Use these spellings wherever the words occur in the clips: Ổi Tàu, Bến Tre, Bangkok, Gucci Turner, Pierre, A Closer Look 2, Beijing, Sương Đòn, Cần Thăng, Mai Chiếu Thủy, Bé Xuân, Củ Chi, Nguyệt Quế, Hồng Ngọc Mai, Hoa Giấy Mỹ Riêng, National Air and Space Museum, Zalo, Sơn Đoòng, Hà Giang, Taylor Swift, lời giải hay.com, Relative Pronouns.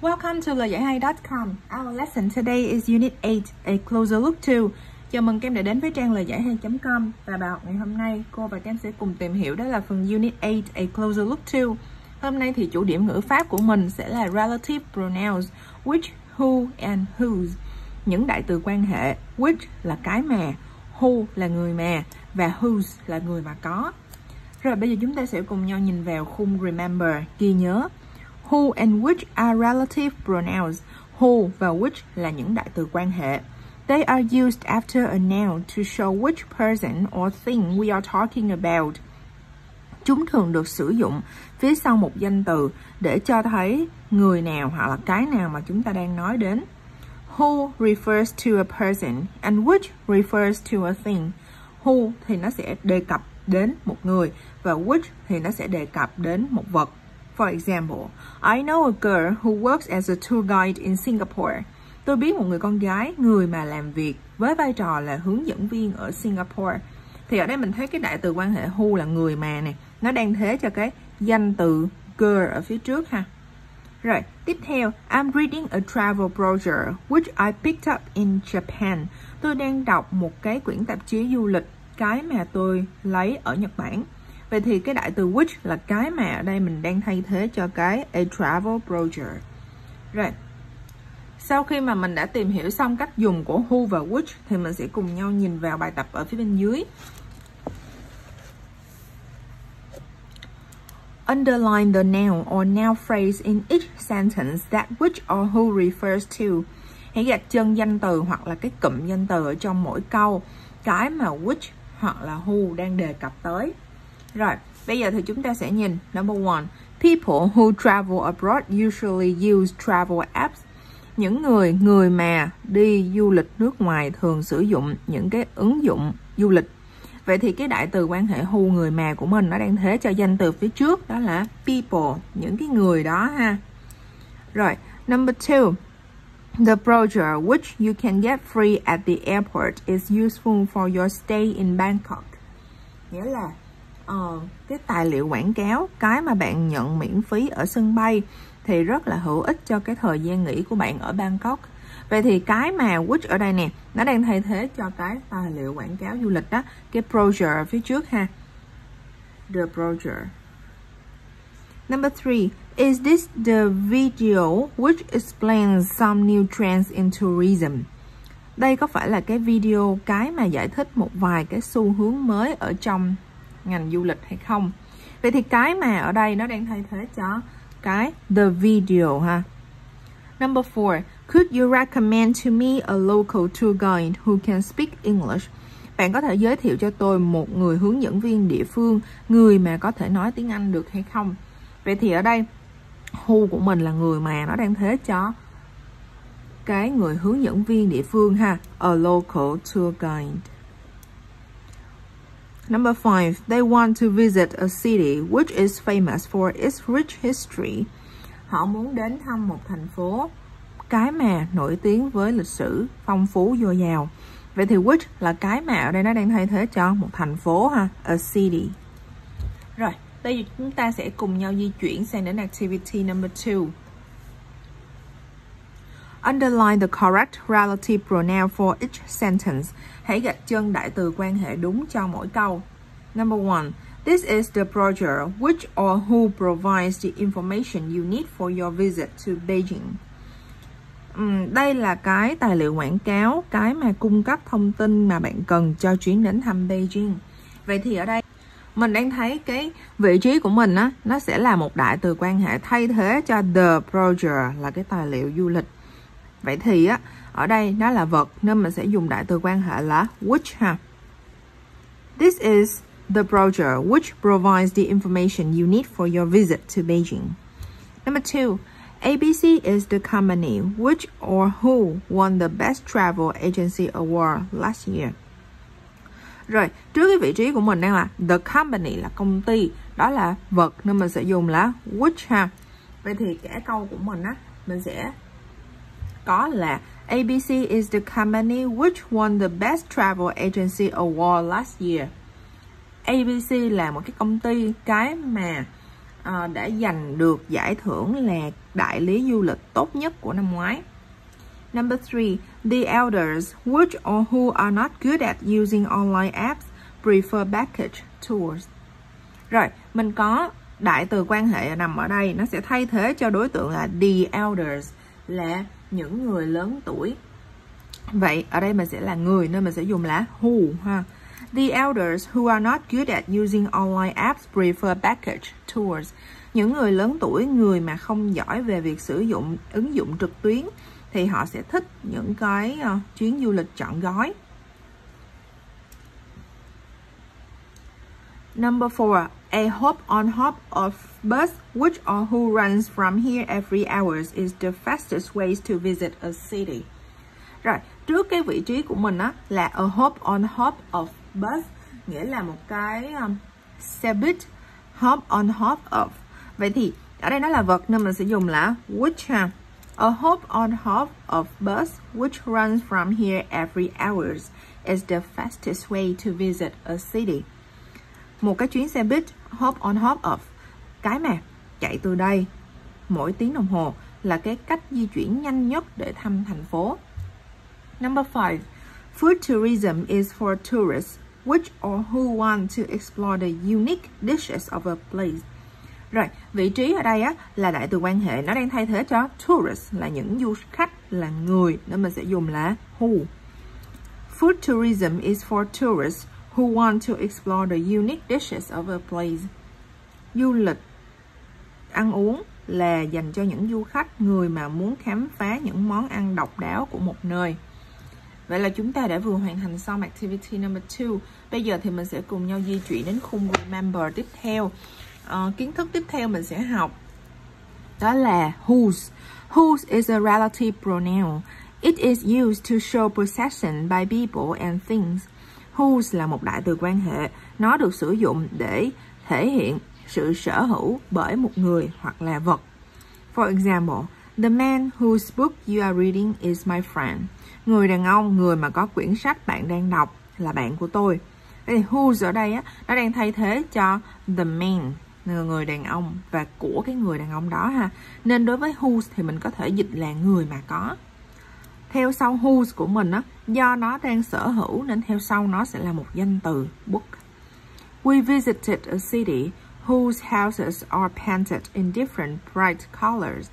Welcome to lời giải hay.com. Our lesson today is Unit 8 A Closer Look 2. Chào mừng các em đã đến với trang lời giải hay.com. Và bài học ngày hôm nay cô và các em sẽ cùng tìm hiểu đó là phần Unit 8 A Closer Look 2. Hôm nay thì chủ điểm ngữ pháp của mình sẽ là Relative Pronouns which, who and whose. Những đại từ quan hệ, which là cái mà, who là người mà và whose là người mà có. Rồi bây giờ chúng ta sẽ cùng nhau nhìn vào khung remember, ghi nhớ. Who and which are relative pronouns. Who và which là những đại từ quan hệ. They are used after a noun to show which person or thing we are talking about. Chúng thường được sử dụng phía sau một danh từ để cho thấy người nào hoặc là cái nào mà chúng ta đang nói đến. Who refers to a person and which refers to a thing. Who thì nó sẽ đề cập đến một người và which thì nó sẽ đề cập đến một vật. For example, I know a girl who works as a tour guide in Singapore. Tôi biết một người con gái, người mà làm việc với vai trò là hướng dẫn viên ở Singapore. Thì ở đây mình thấy cái đại từ quan hệ who là người mà này, nó đang thế cho cái danh từ girl ở phía trước ha. Rồi, tiếp theo, I'm reading a travel brochure which I picked up in Japan. Tôi đang đọc một cái quyển tạp chí du lịch, cái mà tôi lấy ở Nhật Bản. Vậy thì cái đại từ which là cái mà ở đây mình đang thay thế cho cái a travel brochure. Rồi, sau khi mà mình đã tìm hiểu xong cách dùng của who và which thì mình sẽ cùng nhau nhìn vào bài tập ở phía bên dưới. Underline the noun or noun phrase in each sentence that which or who refers to. Hãy gạch chân danh từ hoặc là cái cụm danh từ ở trong mỗi câu cái mà which hoặc là who đang đề cập tới. Rồi, bây giờ thì chúng ta sẽ nhìn. Number 1. People who travel abroad usually use travel apps. Những người mà đi du lịch nước ngoài thường sử dụng những cái ứng dụng du lịch. Vậy thì cái đại từ quan hệ who người mà của mình nó đang thế cho danh từ phía trước đó là people, những cái người đó ha. Rồi, number 2. The brochure which you can get free at the airport is useful for your stay in Bangkok. Nghĩa là cái tài liệu quảng cáo, cái mà bạn nhận miễn phí ở sân bay thì rất là hữu ích cho cái thời gian nghỉ của bạn ở Bangkok. Vậy thì cái mà which ở đây nè, nó đang thay thế cho cái tài liệu quảng cáo du lịch đó, cái brochure phía trước ha. The brochure. Number 3. Is this the video which explains some new trends in tourism? Đây có phải là cái video cái mà giải thích một vài cái xu hướng mới ở trong ngành du lịch hay không? Vậy thì cái mà ở đây nó đang thay thế cho cái the video ha. Number 4. Could you recommend to me a local tour guide who can speak English? Bạn có thể giới thiệu cho tôi một người hướng dẫn viên địa phương, người mà có thể nói tiếng Anh được hay không? Vậy thì ở đây who của mình là người mà, nó đang thế cho cái người hướng dẫn viên địa phương ha, a local tour guide. Number 5. They want to visit a city which is famous for its rich history. Họ muốn đến thăm một thành phố cái mà nổi tiếng với lịch sử phong phú dồi dào. Vậy thì which là cái mà ở đây nó đang thay thế cho một thành phố ha, a city. Rồi, bây giờ chúng ta sẽ cùng nhau di chuyển sang đến activity number 2. Underline the correct relative pronoun for each sentence. Hãy gạch chân đại từ quan hệ đúng cho mỗi câu. Number 1. This is the brochure which or who provides the information you need for your visit to Beijing. Đây là cái tài liệu quảng cáo, cái mà cung cấp thông tin mà bạn cần cho chuyến đến thăm Beijing. Vậy thì ở đây mình đang thấy cái vị trí của mình á, nó sẽ là một đại từ quan hệ thay thế cho the brochure là cái tài liệu du lịch. Vậy thì á, ở đây đó là vật nên mình sẽ dùng đại từ quan hệ là which ha. This is the brochure which provides the information you need for your visit to Beijing. Number 2. ABC is the company which or who won the best travel agency award last year. Rồi, trước cái vị trí của mình đang là the company là công ty, đó là vật nên mình sẽ dùng là which ha. Vậy thì cả câu của mình á, mình sẽ có là ABC is the company which won the best travel agency award last year. ABC là một cái công ty cái mà đã giành được giải thưởng là đại lý du lịch tốt nhất của năm ngoái. Number 3. The elders, which or who are not good at using online apps, prefer package tours. Rồi, mình có đại từ quan hệ nằm ở đây. Nó sẽ thay thế cho đối tượng là the elders, là những người lớn tuổi. Vậy, ở đây mình sẽ là người, nên mình sẽ dùng là who ha. The elders who are not good at using online apps prefer package tours. Những người lớn tuổi, người mà không giỏi về việc sử dụng ứng dụng trực tuyến, thì họ sẽ thích những cái chuyến du lịch trọn gói. Number 4. A hop on hop of bus which or who runs from here every hour is the fastest way to visit a city. Rồi, trước cái vị trí của mình á là a hop on hop of bus, nghĩa là một cái xe buýt, hop on hop of. Vậy thì ở đây nó là vật nên mình sẽ dùng là which ha. A hop on hop of bus which runs from here every hour is the fastest way to visit a city. Một cái chuyến xe buýt hop on hop off, cái mà chạy từ đây mỗi tiếng đồng hồ, là cái cách di chuyển nhanh nhất để thăm thành phố. Number 5. Food tourism is for tourists which or who want to explore the unique dishes of a place. Rồi, vị trí ở đây á là đại từ quan hệ, nó đang thay thế cho tourist là những du khách, là người, nên mình sẽ dùng là who. Food tourism is for tourists who want to explore the unique dishes of a place. Du lịch ăn uống là dành cho những du khách, người mà muốn khám phá những món ăn độc đáo của một nơi. Vậy là chúng ta đã vừa hoàn thành xong activity number 2. Bây giờ thì mình sẽ cùng nhau di chuyển đến khung remember tiếp theo. Kiến thức tiếp theo mình sẽ học đó là whose. Whose is a relative pronoun. It is used to show possession by people and things. Whose là một đại từ quan hệ. Nó được sử dụng để thể hiện sự sở hữu bởi một người hoặc là vật. For example, the man whose book you are reading is my friend. Người đàn ông, người mà có quyển sách bạn đang đọc là bạn của tôi. Thì whose ở đây á, nó đang thay thế cho the man, người đàn ông, và của cái người đàn ông đó ha. Nên đối với whose thì mình có thể dịch là người mà có. Theo sau whose của mình á, do nó đang sở hữu nên theo sau nó sẽ là một danh từ book. We visited a city whose houses are painted in different bright colors.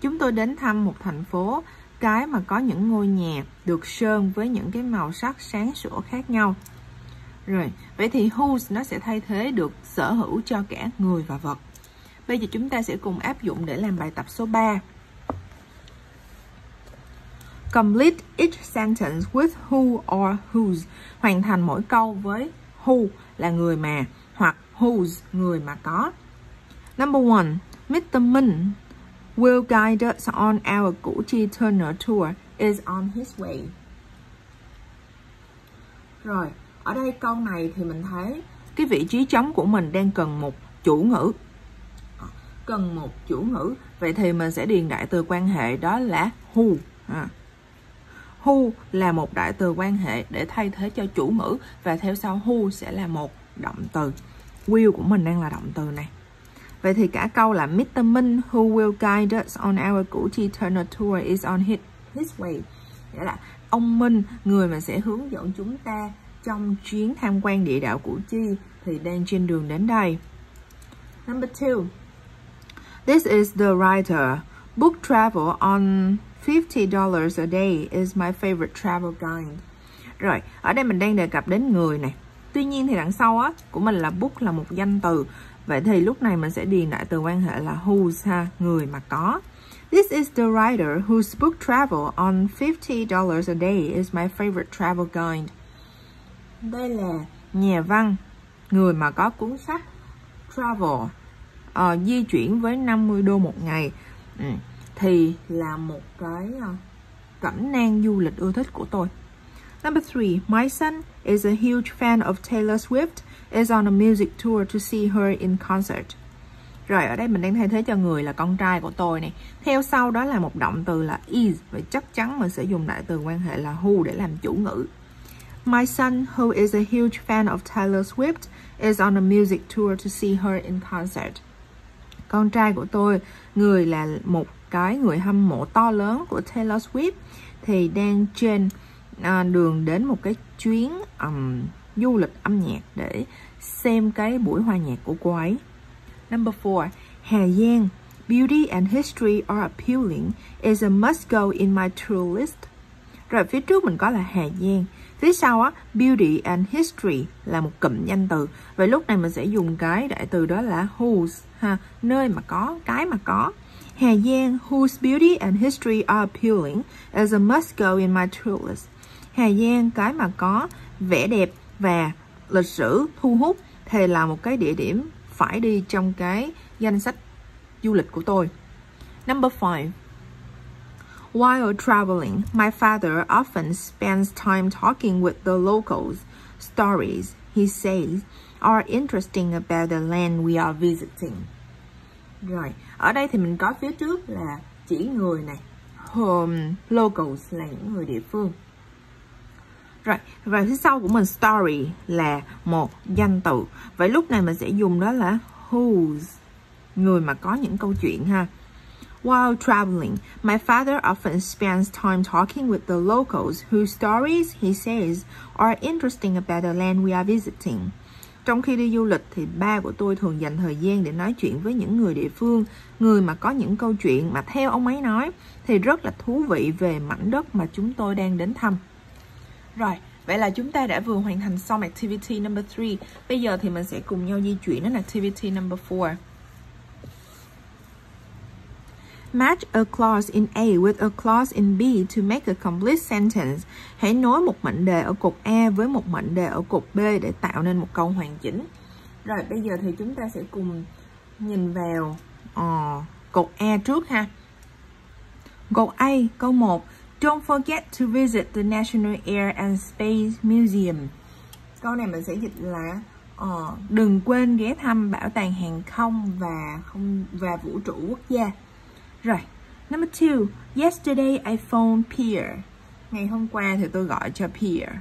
Chúng tôi đến thăm một thành phố, cái mà có những ngôi nhà được sơn với những cái màu sắc sáng sủa khác nhau. Rồi, vậy thì whose nó sẽ thay thế được sở hữu cho cả người và vật. Bây giờ chúng ta sẽ cùng áp dụng để làm bài tập số 3. Complete each sentence with who or whose. Hoàn thành mỗi câu với who là người mà, hoặc whose người mà có. Number 1. Mr. Minh will guide us on our Gucci Turner tour is on his way. Rồi, ở đây câu này thì mình thấy cái vị trí trống của mình đang cần một chủ ngữ. Vậy thì mình sẽ điền đại từ quan hệ đó là who. Who là một đại từ quan hệ để thay thế cho chủ ngữ, và theo sau who sẽ là một động từ. Will của mình đang là động từ này. Vậy thì cả câu là Mr. Minh who will guide us on our Gucci Turner tour is on his way. Nghĩa là ông Minh, người mà sẽ hướng dẫn chúng ta trong chuyến tham quan địa đạo Củ Chi, thì đang trên đường đến đây. Number 2. This is the writer. Book travel on $50 a day is my favorite travel guide. Rồi, ở đây mình đang đề cập đến người này. Tuy nhiên thì đằng sau á của mình là book là một danh từ. Vậy thì lúc này mình sẽ điền đại từ quan hệ là whose ha, người mà có. This is the writer whose book travel on $50 a day is my favorite travel guide. Đây là nhà văn, người mà có cuốn sách travel, di chuyển với $50 một ngày, thì là một cái cẩm nang du lịch ưa thích của tôi. Number 3. My son is a huge fan of Taylor Swift is on a music tour to see her in concert. Rồi, ở đây mình đang thay thế cho người là con trai của tôi này. Theo sau đó là một động từ là is, và chắc chắn mình sẽ dùng đại từ quan hệ là who để làm chủ ngữ. My son, who is a huge fan of Taylor Swift, is on a music tour to see her in concert. con trai của tôi, người là một cái người hâm mộ to lớn của Taylor Swift, thì đang trên đường đến một cái chuyến du lịch âm nhạc để xem cái buổi hòa nhạc của cô ấy. Number 4, Hà Giang. Beauty and history are appealing is a must go in my tour list. Rồi phía trước mình có là Hà Giang, phía sau á, beauty and history là một cụm danh từ. Vậy lúc này mình sẽ dùng cái đại từ đó là whose ha, nơi mà có, cái mà có. Hà Giang, whose beauty and history are appealing is a must go in my tour list. Hà Giang, cái mà có vẻ đẹp và lịch sử thu hút thì là một cái địa điểm phải đi trong cái danh sách du lịch của tôi. Number 5. While traveling, my father often spends time talking with the locals. Stories, he says, are interesting about the land we are visiting. Rồi, ở đây thì mình có phía trước là chỉ người này, locals là những người địa phương. Rồi, và phía sau của mình story là một danh từ. Vậy lúc này mình sẽ dùng đó là whose, người mà có những câu chuyện ha. While traveling, my father often spends time talking with the locals whose stories, he says, are interesting about the land we are visiting. Trong khi đi du lịch thì ba của tôi thường dành thời gian để nói chuyện với những người địa phương, người mà có những câu chuyện mà theo ông ấy nói thì rất là thú vị về mảnh đất mà chúng tôi đang đến thăm. Rồi, vậy là chúng ta đã vừa hoàn thành xong activity number 3. Bây giờ thì mình sẽ cùng nhau di chuyển đến activity number 4. Match a clause in A with a clause in B to make a complete sentence. Hãy nối một mệnh đề ở cột A với một mệnh đề ở cột B để tạo nên một câu hoàn chỉnh. Rồi bây giờ thì chúng ta sẽ cùng nhìn vào cột A trước ha. Cột A, câu 1. Don't forget to visit the National Air and Space Museum. Câu này mình sẽ dịch là đừng quên ghé thăm bảo tàng hàng không và vũ trụ quốc gia. Rồi, number 2, yesterday I phoned Pierre. Ngày hôm qua thì tôi gọi cho Pierre.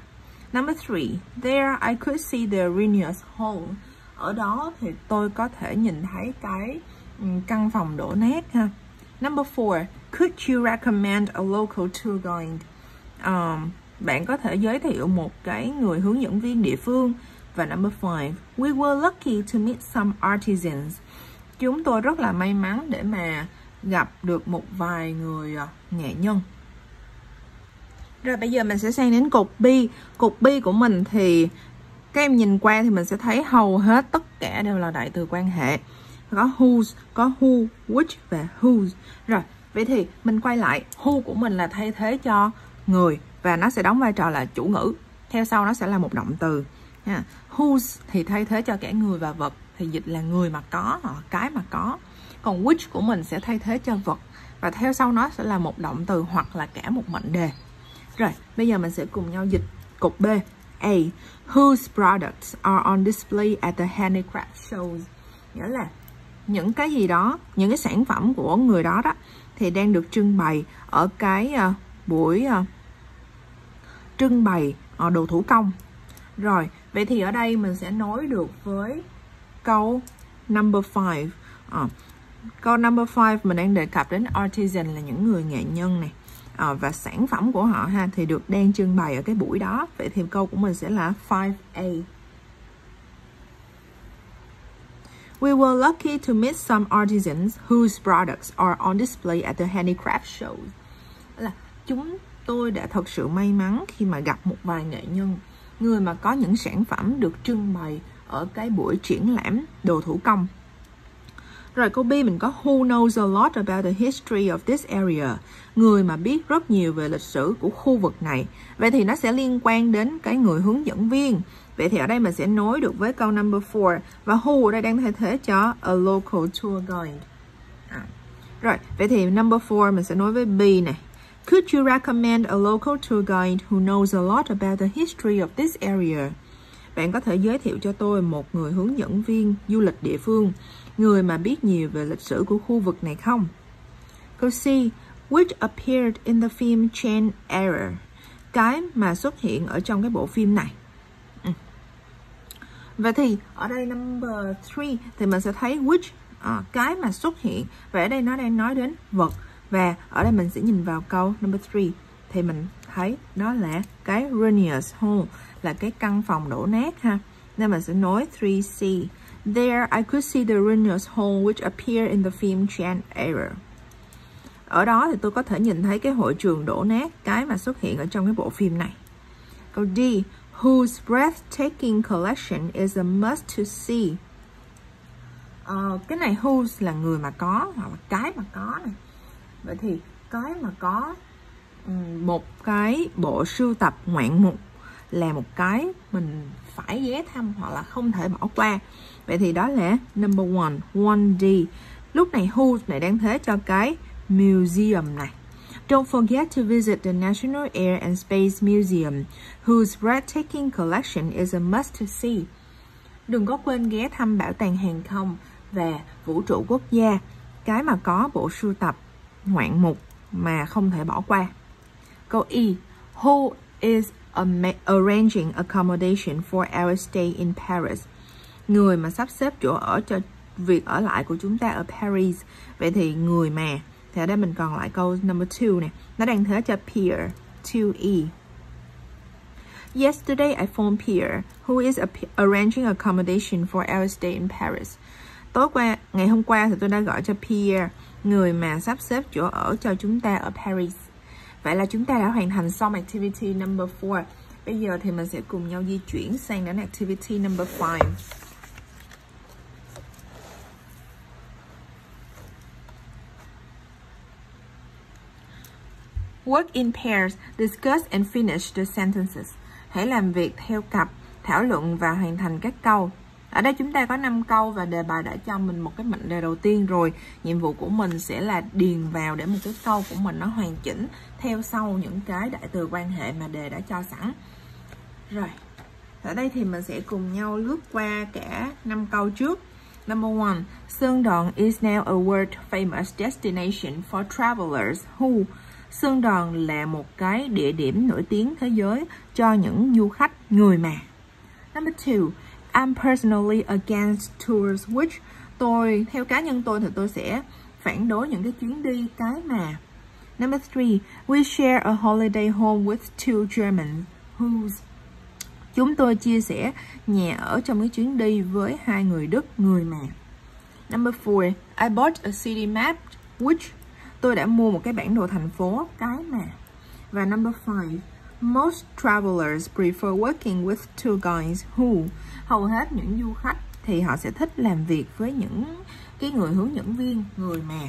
Number 3, there I could see the Reunions Hall. Ở đó thì tôi có thể nhìn thấy cái căn phòng đổ nát ha. Number 4, could you recommend a local tour guide? Bạn có thể giới thiệu một cái người hướng dẫn viên địa phương. Và number 5, we were lucky to meet some artisans. Chúng tôi rất là may mắn để mà gặp được một vài người nghệ nhân. Rồi bây giờ mình sẽ sang đến cột B. Cột B của mình thì các em nhìn qua thì mình sẽ thấy hầu hết tất cả đều là đại từ quan hệ. Có whose, có who, which và whose. Rồi, vậy thì mình quay lại, who của mình là thay thế cho người và nó sẽ đóng vai trò là chủ ngữ. Theo sau nó sẽ là một động từ. Yeah. Whose thì thay thế cho cả người và vật, thì dịch là người mà có, cái mà có. Còn which của mình sẽ thay thế cho vật và theo sau nó sẽ là một động từ hoặc là cả một mệnh đề. Rồi, bây giờ mình sẽ cùng nhau dịch cột B. A. Whose products are on display at the handicraft shows. Nghĩa là những cái gì đó, những cái sản phẩm của người đó đó thì đang được trưng bày ở cái buổi trưng bày đồ thủ công. Rồi, vậy thì ở đây mình sẽ nối được với câu number 5. Câu number 5 mình đang đề cập đến artisan là những người nghệ nhân này, và sản phẩm của họ ha thì được đang trưng bày ở cái buổi đó. Vậy thì câu của mình sẽ là 5A. We were lucky to meet some artisans whose products are on display at the handicraft show. Là chúng tôi đã thật sự may mắn khi mà gặp một vài nghệ nhân, người mà có những sản phẩm được trưng bày ở cái buổi triển lãm đồ thủ công. Rồi câu B mình có who knows a lot about the history of this area. Người mà biết rất nhiều về lịch sử của khu vực này. Vậy thì nó sẽ liên quan đến cái người hướng dẫn viên. Vậy thì ở đây mình sẽ nối được với câu number 4. Và who ở đây đang thay thế cho a local tour guide. Rồi, vậy thì number 4 mình sẽ nối với B này. Could you recommend a local tour guide who knows a lot about the history of this area? Bạn có thể giới thiệu cho tôi một người hướng dẫn viên du lịch địa phương, người mà biết nhiều về lịch sử của khu vực này không? Câu C, which appeared in the film Chan Ever. Cái mà xuất hiện ở trong cái bộ phim này. Vậy thì ở đây number 3 thì mình sẽ thấy which cái mà xuất hiện. Và ở đây nó đang nói đến vật. Và ở đây mình sẽ nhìn vào câu number 3 thì mình thấy đó là cái ruinous home, là cái căn phòng đổ nát ha. Nên mình sẽ nói 3C. There I could see the ruinous home which appeared in the film Chan Ever. Ở đó thì tôi có thể nhìn thấy cái hội trường đổ nát, cái mà xuất hiện ở trong cái bộ phim này. Câu D. Whose breathtaking collection is a must to see. Cái này whose là người mà có, hoặc là cái mà có này. Vậy thì cái mà có một cái bộ sưu tập ngoạn mục là một cái mình phải ghé thăm hoặc là không thể bỏ qua. Vậy thì đó là number 1D. Lúc này whose này đang thế cho cái museum này. Don't forget to visit the National Air and Space Museum, whose breathtaking collection is a must to see. Đừng có quên ghé thăm bảo tàng hàng không và vũ trụ quốc gia, cái mà có bộ sưu tập ngoạn mục mà không thể bỏ qua. Câu E. Who is arranging accommodation for our stay in Paris? Người mà sắp xếp chỗ ở cho việc ở lại của chúng ta ở Paris. Vậy thì người mà, thì ở đây mình còn lại câu number 2 nè, nó đang thế cho Pierre. 2E. Yesterday I phoned Pierre, who is arranging accommodation for our stay in Paris. Ngày hôm qua thì tôi đã gọi cho Pierre, người mà sắp xếp chỗ ở cho chúng ta ở Paris. Vậy là chúng ta đã hoàn thành xong activity number 4. Bây giờ thì mình sẽ cùng nhau di chuyển sang đến activity number 5. Work in pairs, discuss and finish the sentences. Hãy làm việc theo cặp, thảo luận và hoàn thành các câu. Ở đây chúng ta có 5 câu và đề bài đã cho mình một cái mệnh đề đầu tiên rồi. Nhiệm vụ của mình sẽ là điền vào để một cái câu của mình nó hoàn chỉnh theo sau những cái đại từ quan hệ mà đề đã cho sẵn. Rồi, ở đây thì mình sẽ cùng nhau lướt qua cả 5 câu trước. Number 1. Sương Đòn is now a world famous destination for travelers who. Sương Đòn là một cái địa điểm nổi tiếng thế giới cho những du khách người mà. Number 2. I'm personally against tours which. Tôi, theo cá nhân tôi thì tôi sẽ phản đối những cái chuyến đi cái mà. Number 3. We share a holiday home with 2 Germans who. Chúng tôi chia sẻ nhà ở trong cái chuyến đi với 2 người Đức người mà. Number 4. I bought a city map which. Tôi đã mua một cái bản đồ thành phố cái mà. Và number 5. Most travelers prefer working with 2 guys who. Hầu hết những du khách thì họ sẽ thích làm việc với những cái người hướng dẫn viên, người mà.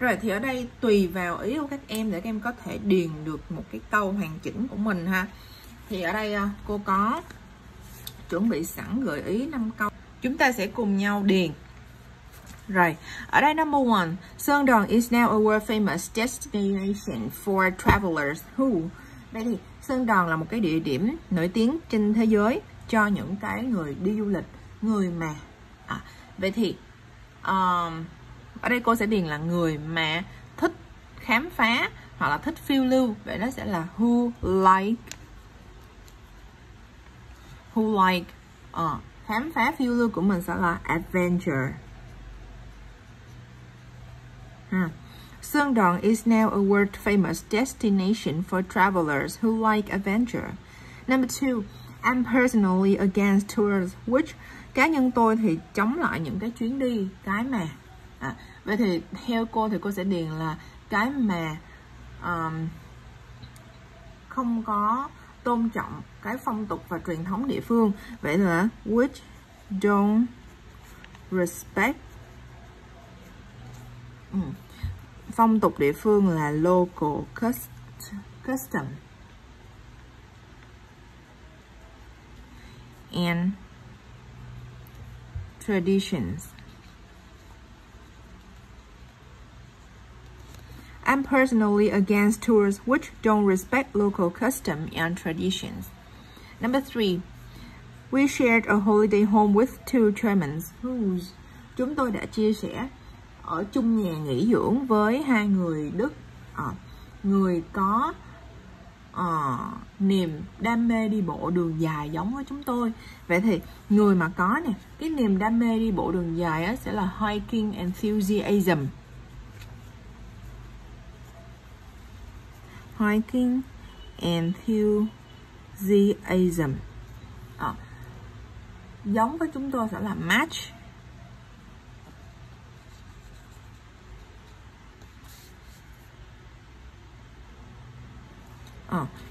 Rồi thì ở đây tùy vào ý của các em để các em có thể điền được một cái câu hoàn chỉnh của mình ha. Thì ở đây cô có chuẩn bị sẵn gợi ý 5 câu. Chúng ta sẽ cùng nhau điền. Rồi, ở đây number 1. Sơn Đoòng is now a world famous destination for travelers who. Đây thì Sơn Đoòng là một cái địa điểm nổi tiếng trên thế giới cho những cái người đi du lịch, người mà. Vậy thì ở đây cô sẽ điền là người mà thích khám phá hoặc là thích phiêu lưu. Vậy nó sẽ là who like khám phá phiêu lưu của mình sẽ là adventure. Sơn Đoòng is now a world famous destination for travelers who like adventure. Number 2. I'm personally against tours which. Cá nhân tôi thì chống lại những cái chuyến đi cái mà. Vậy thì theo cô thì cô sẽ điền là cái mà không có tôn trọng cái phong tục và truyền thống địa phương. Vậy là which don't respect phong tục địa phương là local custom and traditions. I'm personally against tours which don't respect local custom and traditions. Number 3. We shared a holiday home with 2 Germans who. Chúng tôi đã chia sẻ ở chung nhà nghỉ dưỡng với 2 người Đức, người có niềm đam mê đi bộ đường dài giống với chúng tôi. Vậy thì người mà có nè cái niềm đam mê đi bộ đường dài á, sẽ là hiking enthusiasm. Hiking enthusiasm giống với chúng tôi sẽ là match.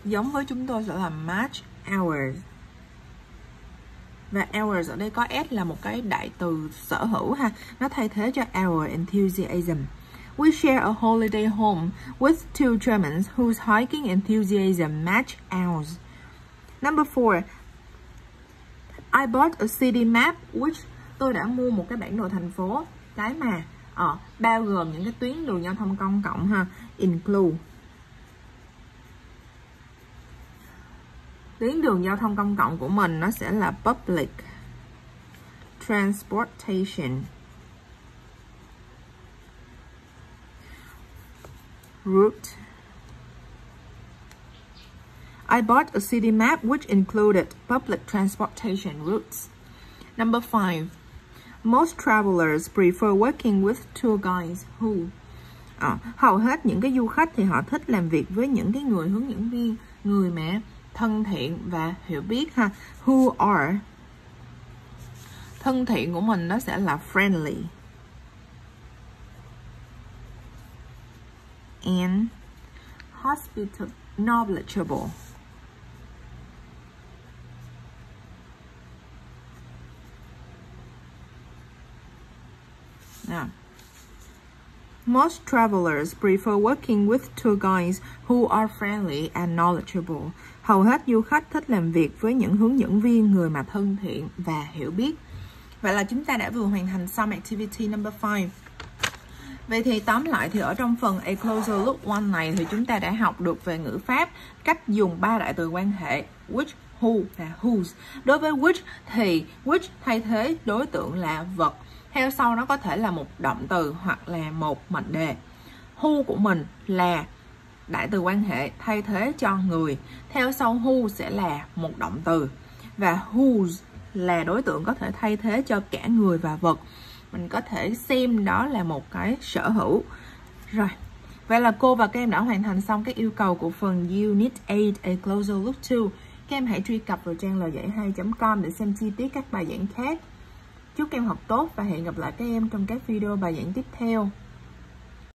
Giống với chúng tôi sẽ là match hours. Và hours ở đây có s là một cái đại từ sở hữu ha, nó thay thế cho our enthusiasm. We share a holiday home with two Germans whose hiking enthusiasm match ours. Number 4. I bought a city map which tôi đã mua một cái bản đồ thành phố, cái mà bao gồm những cái tuyến đường giao thông công cộng ha, include tuyến đường giao thông công cộng của mình nó sẽ là public transportation route. I bought a city map which included public transportation routes. Number 5. Most travelers prefer working with tour guides who. Hầu hết những cái du khách thì họ thích làm việc với những cái người hướng dẫn viên, người mà thân thiện và hiểu biết ha. Who are. Thân thiện của mình nó sẽ là friendly and hospitable, knowledgeable. Most travelers prefer working with tour guides who are friendly and knowledgeable. Hầu hết du khách thích làm việc với những hướng dẫn viên người mà thân thiện và hiểu biết. Vậy là chúng ta đã vừa hoàn thành xong activity number 5. Vậy thì tóm lại thì ở trong phần A Closer Look 1 này thì chúng ta đã học được về ngữ pháp, cách dùng ba đại từ quan hệ which, who và whose. Đối với which thì which thay thế đối tượng là vật, theo sau nó có thể là một động từ hoặc là một mệnh đề. Who của mình là đại từ quan hệ thay thế cho người, theo sau who sẽ là một động từ. Và whose là đối tượng có thể thay thế cho cả người và vật. Mình có thể xem đó là một cái sở hữu. Rồi, vậy là cô và các em đã hoàn thành xong các yêu cầu của phần Unit 8 A Closer Look 2. Các em hãy truy cập vào trang lời giải hay.com để xem chi tiết các bài giảng khác. Chúc các em học tốt và hẹn gặp lại các em trong các video bài giảng tiếp theo.